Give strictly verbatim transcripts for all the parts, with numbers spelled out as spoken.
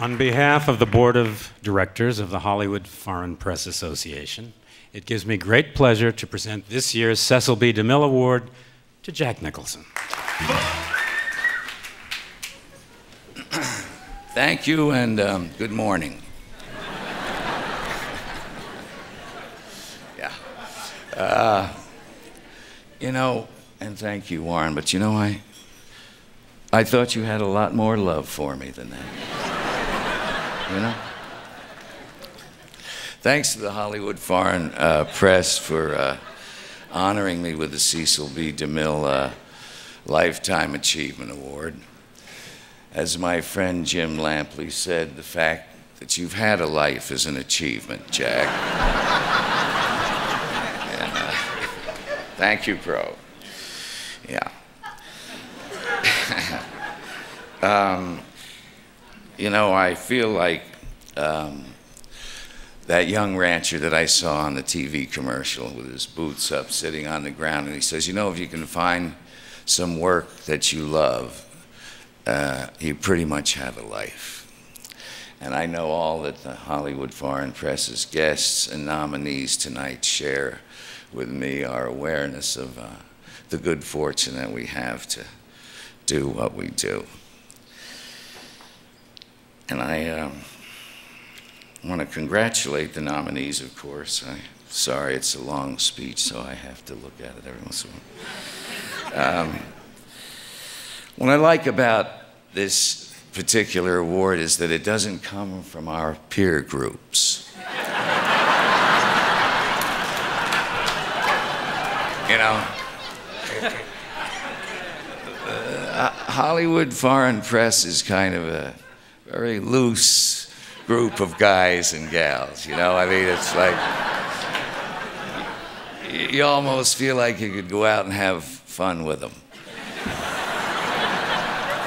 On behalf of the Board of Directors of the Hollywood Foreign Press Association, it gives me great pleasure to present this year's Cecil B. DeMille Award to Jack Nicholson. Thank you, and um, good morning. Yeah. Uh, you know, and thank you, Warren, but you know, I, I thought you had a lot more love for me than that. You know? Thanks to the Hollywood Foreign uh, Press for uh, honoring me with the Cecil B. DeMille uh, Lifetime Achievement Award. As my friend Jim Lampley said, the fact that you've had a life is an achievement, Jack. And, uh, thank you, Pro. Yeah. um, you know, I feel like um, that young rancher that I saw on the T V commercial with his boots up sitting on the ground, and he says, you know, if you can find some work that you love, Uh, you pretty much have a life. And I know all that the Hollywood Foreign Press's guests and nominees tonight share with me our awareness of uh, the good fortune that we have to do what we do. And I um, want to congratulate the nominees, of course. I'm sorry, it's a long speech, so I have to look at it every once in a while. Um, What I like about this particular award is that it doesn't come from our peer groups. You know, uh, Hollywood Foreign Press is kind of a very loose group of guys and gals, you know? I mean, it's like, you almost feel like you could go out and have fun with them.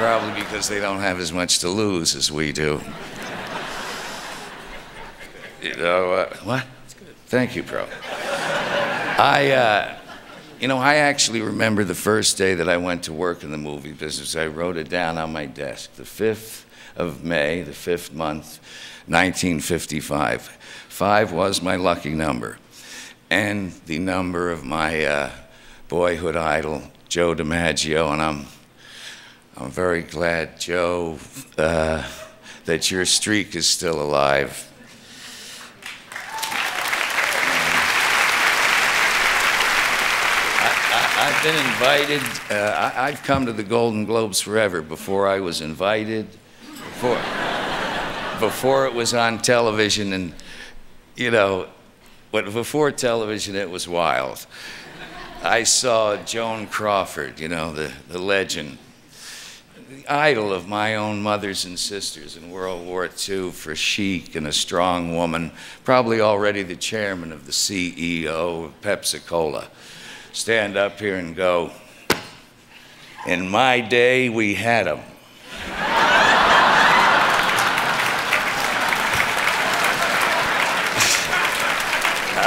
Probably because they don't have as much to lose as we do. You know, uh, what? That's good. Thank you, Pro. I, uh, you know, I actually remember the first day that I went to work in the movie business. I wrote it down on my desk, the fifth of May, the fifth month, nineteen fifty-five. Five was my lucky number, and the number of my uh, boyhood idol, Joe DiMaggio, and I'm I'm very glad, Joe, uh, that your streak is still alive. I, I, I've been invited. Uh, I, I've come to the Golden Globes forever before I was invited, before, before it was on television, and, you know, but before television it was wild. I saw Joan Crawford, you know, the, the legend. The idol of my own mothers and sisters in World War Two, for chic and a strong woman, probably already the chairman of the C E O of Pepsi Cola, stand up here and go, in my day we had 'em.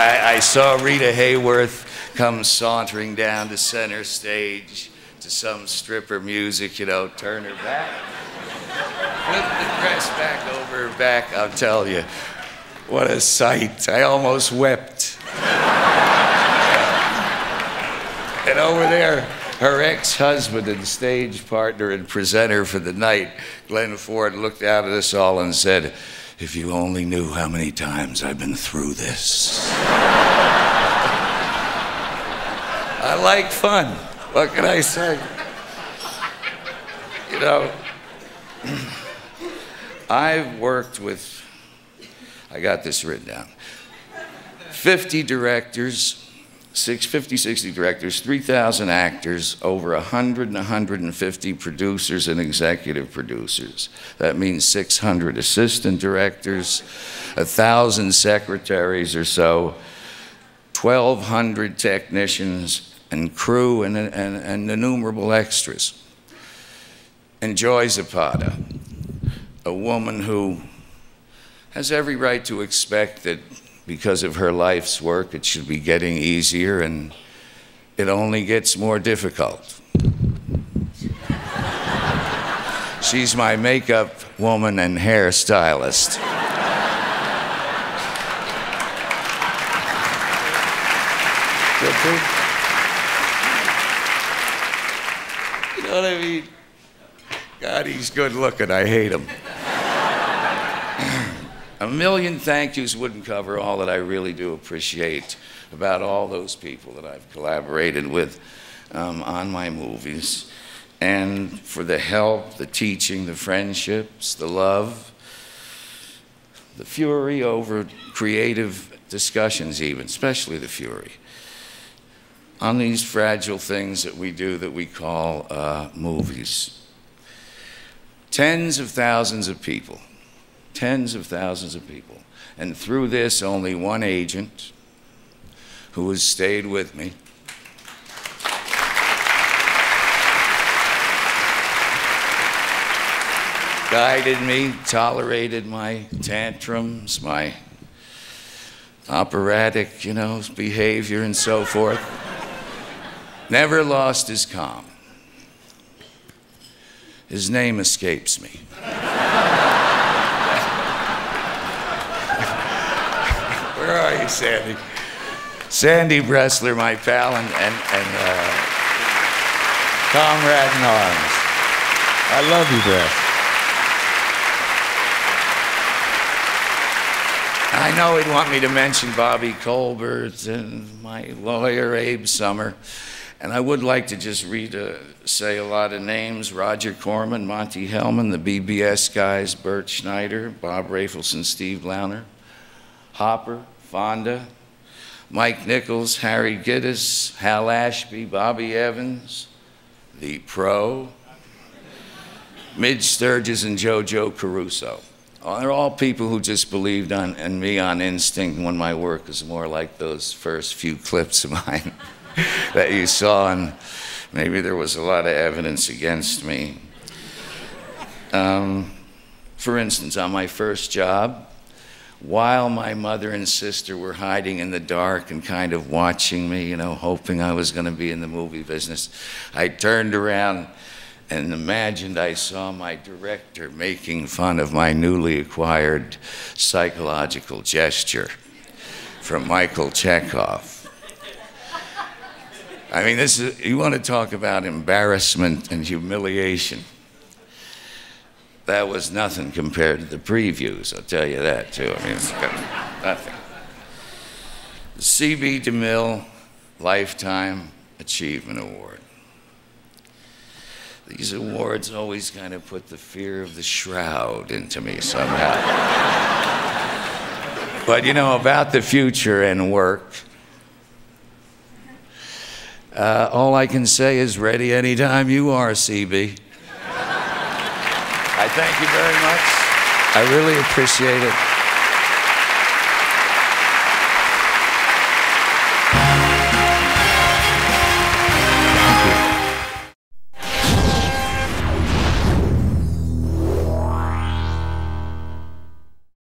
I, I saw Rita Hayworth come sauntering down to center stage to some stripper music, you know, turn her back, flip the dress back over her back. I'll tell you, what a sight. I almost wept. And over there, her ex-husband and stage partner and presenter for the night, Glenn Ford, looked out at us all and said, if you only knew how many times I've been through this. I like fun. What can I say? You know, I've worked with, I got this written down, fifty directors, six, fifty, sixty directors, three thousand actors, over one hundred and one hundred fifty producers and executive producers. That means six hundred assistant directors, one thousand secretaries or so, twelve hundred technicians, and crew, and, and, and innumerable extras. And Joy Zapata, a woman who has every right to expect that because of her life's work, it should be getting easier, and it only gets more difficult. She's my makeup woman and hairstylist. You know what I mean? God, he's good looking. I hate him. A million thank yous wouldn't cover all that I really do appreciate about all those people that I've collaborated with um, on my movies, and for the help, the teaching, the friendships, the love, the fury over creative discussions even, especially the fury, on these fragile things that we do that we call uh, movies. Tens of thousands of people, tens of thousands of people, and through this only one agent who has stayed with me. Guided me, tolerated my tantrums, my operatic, you know, behavior and so forth. Never lost his calm. His name escapes me. Where are you, Sandy? Sandy Bressler, my pal and, and, and uh, comrade in arms. I love you, Bress. I know he'd want me to mention Bobby Colbert and my lawyer, Abe Summer. And I would like to just read, a, say a lot of names: Roger Corman, Monty Hellman, the B B S guys, Bert Schneider, Bob Rafelson, Steve Lowner, Hopper, Fonda, Mike Nichols, Harry Giddis, Hal Ashby, Bobby Evans, the Pro, Midge Sturges, and Jojo Caruso. They're all people who just believed on, in me on instinct when my work was more like those first few clips of mine that you saw, and maybe there was a lot of evidence against me. Um, for instance, on my first job, while my mother and sister were hiding in the dark and kind of watching me, you know, hoping I was going to be in the movie business, I turned around and imagined I saw my director making fun of my newly acquired psychological gesture from Michael Chekhov. I mean, this is, you want to talk about embarrassment and humiliation. That was nothing compared to the previews, I'll tell you that too. I mean, it's nothing. The C B DeMille Lifetime Achievement Award. These awards always kind of put the fear of the shroud into me somehow. But you know, about the future and work, uh, all I can say is ready anytime you are, C B. I thank you very much. I really appreciate it.